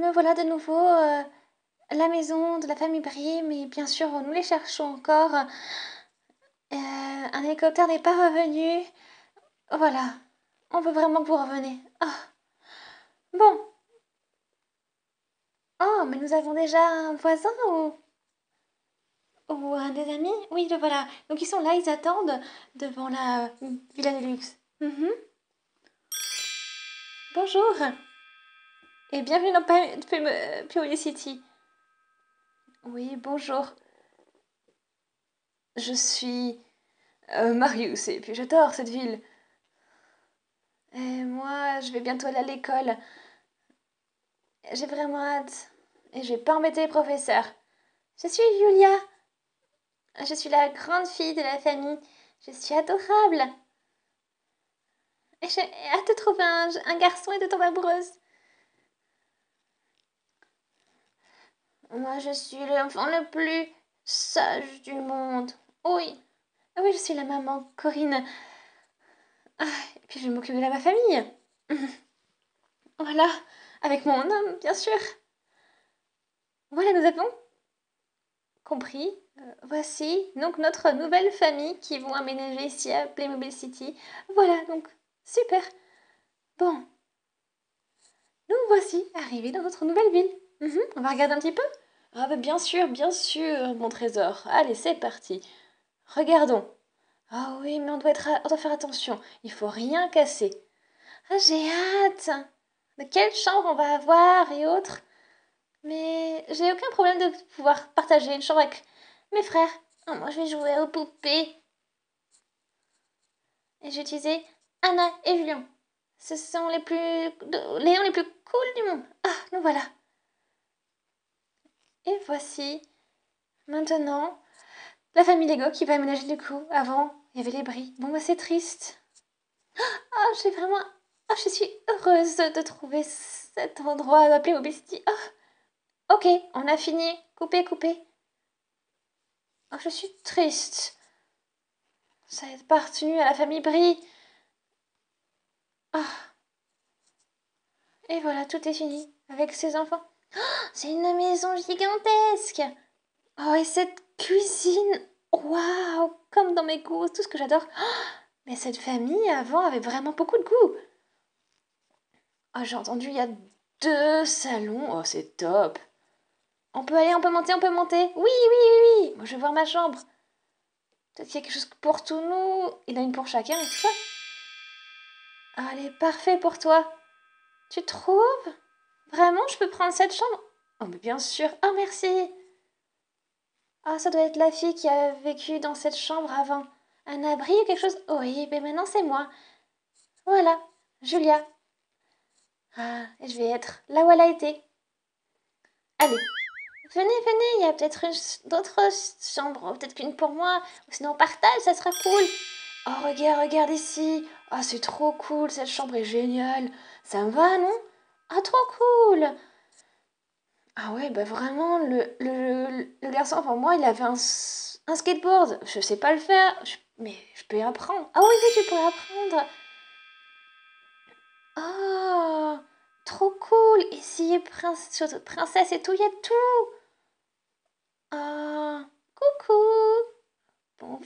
me voilà de nouveau à la maison de la famille Brie, mais bien sûr, nous les cherchons encore. Un hélicoptère n'est pas revenu. Voilà, on veut vraiment que vous reveniez. Oh. Bon. Oh, mais nous avons déjà un voisin ou un des amis? Oui, le voilà. Donc ils sont là, ils attendent devant la villa de luxe. Bonjour et bienvenue dans Playmobil City. Oui, bonjour. Je suis Marius et puis j'adore cette ville. Et moi, je vais bientôt aller à l'école. J'ai vraiment hâte. Et je vais pas embêter les professeurs. Je suis Julia. Je suis la grande fille de la famille. Je suis adorable. Et j'ai hâte de trouver un garçon et de tomber amoureuse. Moi, je suis l'enfant le plus sage du monde. Oui. Oui, je suis la maman Corinne. Ah, et puis je vais m'occuper de ma famille. Voilà. Avec mon homme, bien sûr. Voilà, nous avons compris. Voici donc notre nouvelle famille qui vont aménager ici à Playmobil City. Voilà, donc super. Bon. Nous voici arrivés dans notre nouvelle ville. On va regarder un petit peu. Ah bah bien sûr, mon trésor. Allez, c'est parti. Regardons. Ah oui, mais on doit faire attention. Il faut rien casser. Ah, j'ai hâte. De quelle chambre on va avoir et autres. Mais j'ai aucun problème de pouvoir partager une chambre avec mes frères. Oh, moi, je vais jouer aux poupées. Et j'ai utilisé Anna et Julien. Ce sont les noms les plus cool du monde. Ah, nous voilà. Et voici maintenant la famille Lego qui va aménager du coup. Avant, il y avait les Brie. Bon, bah, c'est triste. Oh, j'ai vraiment... Oh, je suis heureuse de trouver cet endroit à Playmobil City. Oh. Ok, on a fini. Coupez, coupez. Oh, je suis triste. Ça est appartenu à la famille Brie. Et voilà, tout est fini avec ses enfants. C'est une maison gigantesque. Oh, et cette cuisine. Waouh, comme dans mes goûts, tout ce que j'adore. Mais cette famille, avant, avait vraiment beaucoup de goût. Oh, j'ai entendu, il y a 2 salons. Oh, c'est top. On peut aller, on peut monter, on peut monter. Oui, oui, oui. Moi, je vais voir ma chambre. Peut-être qu'il y a quelque chose pour tous nous. Il y en a une pour chacun et tout ça. Allez, parfait pour toi. Tu trouves? Vraiment, je peux prendre cette chambre? Oh, mais bien sûr. Oh, merci. Ah, oh, ça doit être la fille qui a vécu dans cette chambre avant. Un abri ou quelque chose? Oh, oui, mais maintenant, c'est moi. Voilà, Julia. Ah, je vais être là où elle a été. Allez, venez, venez, il y a peut-être d'autres chambres, peut-être qu'une pour moi, ou sinon on partage, ça sera cool. Oh, regarde, regarde ici. Ah, c'est trop cool, cette chambre est géniale. Ça me va, non? Ah, trop cool. Ah ouais, bah vraiment, le garçon, enfin moi, il avait un skateboard. Je sais pas le faire, mais je peux apprendre. Ah oui, tu pourrais apprendre. Oh, trop cool. Ici, princesse et tout, il y a tout. Oh, coucou. Bon,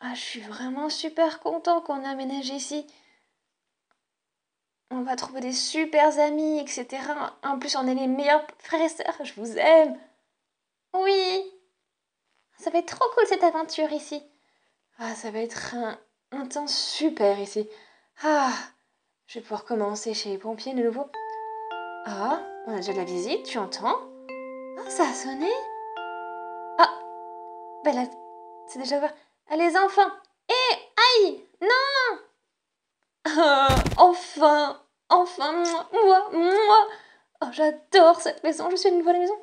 ah, je suis vraiment super content qu'on a aménagé ici. On va trouver des super amis, etc. En plus, on est les meilleurs frères et sœurs. Je vous aime. Oui. Ça va être trop cool, cette aventure ici. Ah, ça va être un temps super ici. Ah, je vais pouvoir commencer chez les pompiers de nouveau. Ah, on a déjà de la visite, tu entends? Ah, ça a sonné. Ah, ben là, c'est déjà... Ah, les enfants. Eh, aïe, non. Ah, enfin, moi. Oh, j'adore cette maison, je suis à nouveau à la maison.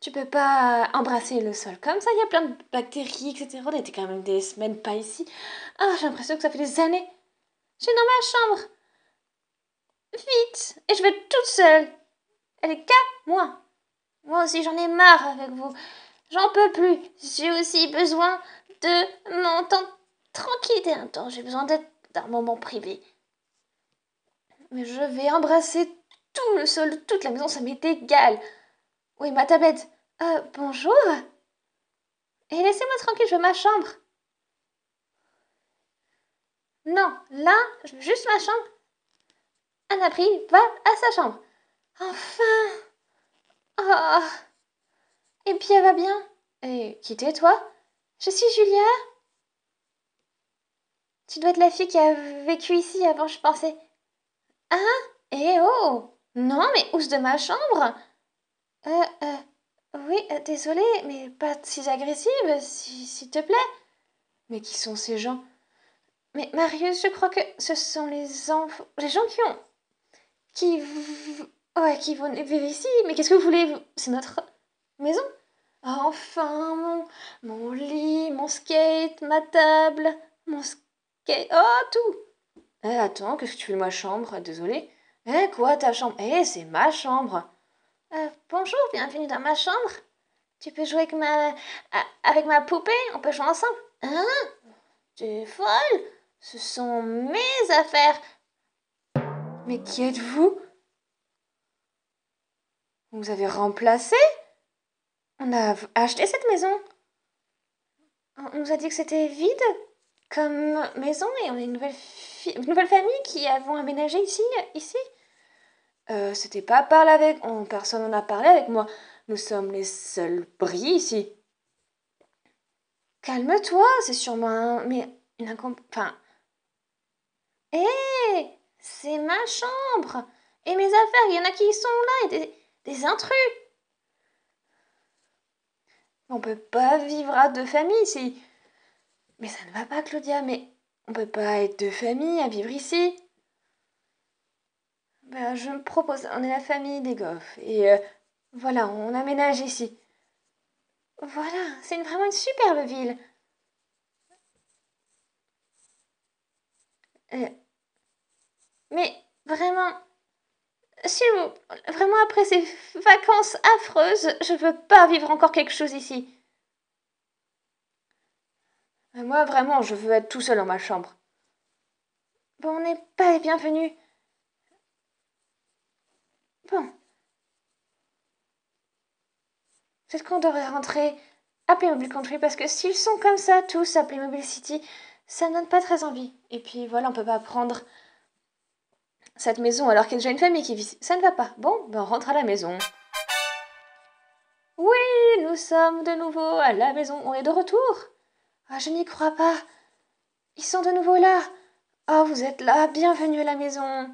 Tu peux pas embrasser le sol comme ça, il y a plein de bactéries, etc. On était quand même des semaines pas ici. Ah, j'ai l'impression que ça fait des années. J'ai dans ma chambre. Vite. Et je vais être toute seule. Elle est qu'à moi. Moi aussi, j'en ai marre avec vous. J'en peux plus. J'ai aussi besoin de mon temps tranquille. Un temps, j'ai besoin d'être d'un moment privé. Mais je vais embrasser tout le sol, toute la maison, ça m'est égal. Où est ma tablette? Bonjour. Et laissez-moi tranquille, je veux ma chambre. Non, là, je veux juste ma chambre. Anna Brie va à sa chambre. Enfin. Oh. Et puis elle va bien. Et qui t'es-toi? Je suis Julia. Tu dois être la fille qui a vécu ici avant, je pensais. Hein? Eh oh! Non, mais où est de ma chambre? Oui, désolée, mais pas si agressive, s'il te plaît. Mais qui sont ces gens? Mais Marius, je crois que ce sont les enfants... Les gens qui ont... qui vont vivre ici. Mais qu'est-ce que vous voulez? C'est notre maison. Enfin, mon lit, mon skate, ma table, mon skate... Oh, tout! Eh, attends, qu'est-ce que tu fais de ma chambre? Désolée. Eh, quoi, ta chambre? Eh, c'est ma chambre. Bonjour, bienvenue dans ma chambre. Tu peux jouer avec ma poupée? On peut jouer ensemble. Hein? T'es folle? Ce sont mes affaires. Mais qui êtes-vous? Vous avez remplacé? On a acheté cette maison. On nous a dit que c'était vide comme maison et on est une nouvelle famille qui avons aménagé ici. C'était pas parlé avec... personne n'en a parlé avec moi. Nous sommes les seuls Brie ici. Calme-toi, c'est sûrement Hé, c'est ma chambre. Et mes affaires, il y en a qui sont là, et des intrus. On peut pas vivre à deux familles ici. Mais ça ne va pas, Claudia, mais on peut pas être deux familles à vivre ici. Ben, je me propose, on est la famille des Goffes, et voilà, on aménage ici. Voilà, c'est vraiment une superbe ville. Mais vraiment, vraiment après ces vacances affreuses, je ne veux pas vivre encore quelque chose ici. Moi, vraiment, je veux être tout seul dans ma chambre. Bon, on n'est pas les bienvenus. Bon. Peut-être qu'on devrait rentrer à Playmobil Country, parce que s'ils sont comme ça, tous, à Playmobil City, ça ne donne pas très envie. Et puis, voilà, on ne peut pas prendre cette maison alors qu'il y a déjà une famille qui vit ici. Ça ne va pas. Bon, ben on rentre à la maison. Oui, nous sommes de nouveau à la maison. On est de retour. Ah, je n'y crois pas. Ils sont de nouveau là. Oh, vous êtes là. Bienvenue à la maison.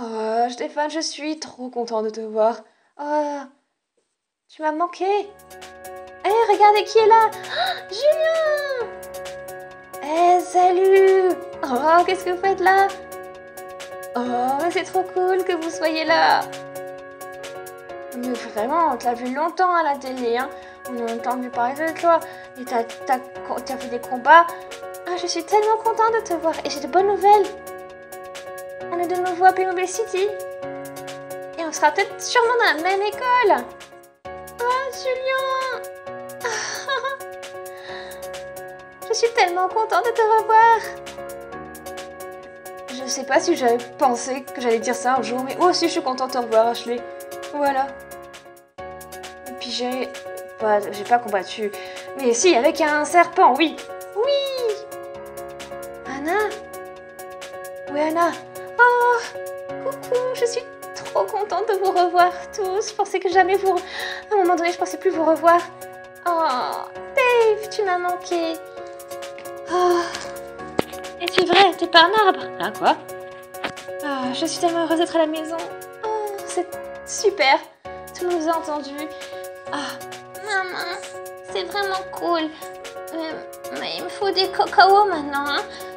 Oh, Stéphane, je suis trop contente de te voir. Oh, tu m'as manqué. Eh, regardez qui est là. Oh, Julien. Eh, salut. Oh, qu'est-ce que vous faites là? Oh, c'est trop cool que vous soyez là. Mais vraiment, on t'a vu longtemps à la télé, hein. On a entendu parler de toi. Et t'as fait des combats. Ah, je suis tellement contente de te voir. Et j'ai de bonnes nouvelles. On est de nouveau à Playmobil City. Et on sera peut-être sûrement dans la même école. Oh, Julien. Je suis tellement contente de te revoir. Je sais pas si j'avais pensé que j'allais dire ça un jour, mais moi aussi je suis contente de te revoir, Ashley. Voilà. Et puis j'ai pas combattu. Mais si, avec un serpent, oui. Oui. Anna. Oui, Anna. Oh, coucou, je suis trop contente de vous revoir tous. Je pensais que jamais vous... À un moment donné, je pensais plus vous revoir. Oh, Dave, tu m'as manqué. Oh. Et c'est vrai, t'es pas un arbre. Hein, quoi? Oh, je suis tellement heureuse d'être à la maison. Oh, c'est super. Tout le monde vous a entendu. Oh, maman, c'est vraiment cool. Mais il me faut des cacao maintenant, hein.